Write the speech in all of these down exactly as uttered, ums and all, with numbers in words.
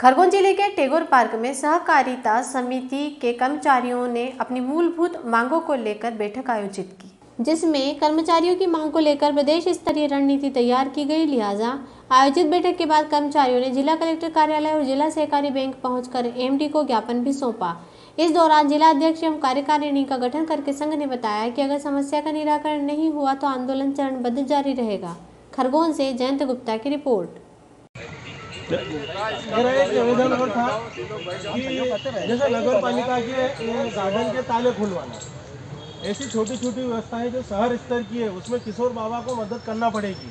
खरगोन जिले के टेगोर पार्क में सहकारिता समिति के कर्मचारियों ने अपनी मूलभूत मांगों को लेकर बैठक आयोजित की, जिसमें कर्मचारियों की मांग को लेकर प्रदेश स्तरीय रणनीति तैयार की गई। लिहाजा आयोजित बैठक के बाद कर्मचारियों ने जिला कलेक्टर कार्यालय और जिला सहकारी बैंक पहुंचकर एमडी को ज्ञापन भी सौंपा। इस दौरान जिला अध्यक्ष एवं कार्यकारिणी का गठन करके संघ ने बताया कि अगर समस्या का निराकरण नहीं हुआ तो आंदोलन चरणबद्ध जारी रहेगा। खरगोन से जयंत गुप्ता की रिपोर्ट। मेरा एक निवेदन और था कि जैसे नगर पालिका के गार्डन के ताले खुलवाना, ऐसी छोटी छोटी व्यवस्थाएं जो शहर स्तर की है उसमें किशोर बाबा को मदद करना पड़ेगी।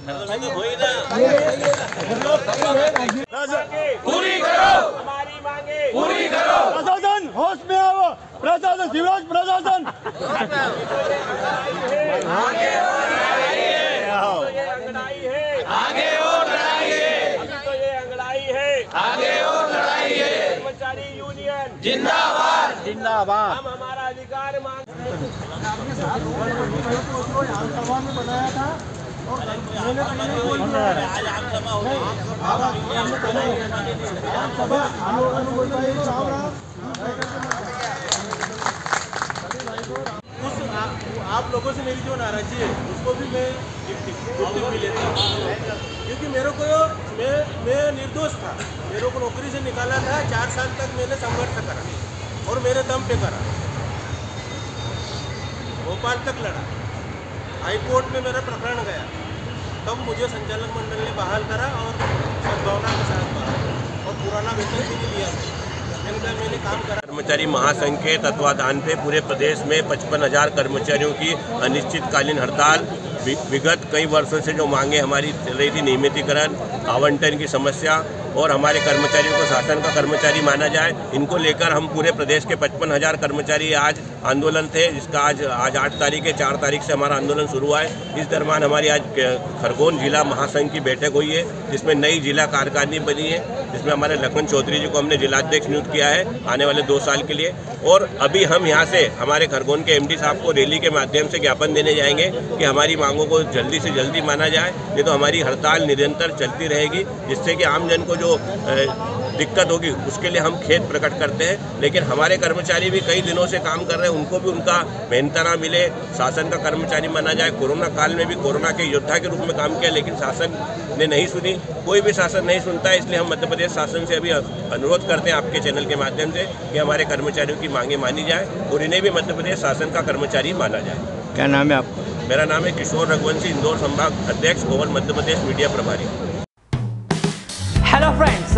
पूरी करो हमारी मांगे, पूरी करो। प्रशासन होश में आओ, प्रशासन शिवराज प्रशासन आगे और लड़ाई है। कर्मचारी यूनियन जिंदाबाद जिंदाबाद। हम हमारा अधिकार मांग आमसभा में बताया था और आप लोगों से मेरी जो नाराजगी है उसको भी मैं भी लेता हूँ, क्योंकि मेरे को मैं मैं निर्दोष था। मेरे को नौकरी से निकाला था, चार साल तक मैंने संघर्ष करा और मेरे दम पे करा, भोपाल तक लड़ा, हाई कोर्ट में मेरा प्रकरण गया, तब मुझे संचालक मंडल ने बहाल करा और सद्भावना के साथ करा और पुराना वेतन भी लिया। मैंने काम करा। कर्मचारी महासंघ के तत्वाधान पे पूरे प्रदेश में पचपन हजार कर्मचारियों की अनिश्चितकालीन हड़ताल। विगत कई वर्षों से जो मांगे हमारी चल रही थी, नियमितीकरण, आवंटन की समस्या और हमारे कर्मचारियों को शासन का कर्मचारी माना जाए, इनको लेकर हम पूरे प्रदेश के पचपन हजार कर्मचारी आज आंदोलन थे, जिसका आज आज आठ तारीख है, चार तारीख से हमारा आंदोलन शुरू हुआ है। इस दरमियान हमारी आज खरगोन जिला महासंघ की बैठक हुई है, जिसमें नई जिला कार्यकारिणी बनी है, जिसमें हमारे लखमन चौधरी जी को हमने जिलाध्यक्ष नियुक्त किया है आने वाले दो साल के लिए। और अभी हम यहाँ से हमारे खरगोन के एमडी साहब को रैली के माध्यम से ज्ञापन देने जाएंगे कि हमारी मांगों को जल्दी से जल्दी माना जाए, नहीं तो हमारी हड़ताल निरंतर चलती रहेगी, जिससे कि आम जन को जो दिक्कत होगी उसके लिए हम खेद प्रकट करते हैं। लेकिन हमारे कर्मचारी भी कई दिनों से काम कर रहे हैं, उनको भी उनका मेहनताना मिले, शासन का कर्मचारी माना जाए। कोरोना काल में भी कोरोना के योद्धा के रूप में काम किया, लेकिन शासन ने नहीं सुनी, कोई भी शासन नहीं सुनता है। इसलिए हम मध्य प्रदेश शासन से अभी अनुरोध करते हैं आपके चैनल के माध्यम से कि हमारे कर्मचारियों की मांगें मानी जाए और इन्हें भी मध्य प्रदेश शासन का कर्मचारी माना जाए। क्या नाम है आपका? मेरा नाम है किशोर रघुवंशी, इंदौर संभाग अध्यक्ष और मध्य प्रदेश मीडिया प्रभारी। Hello friends,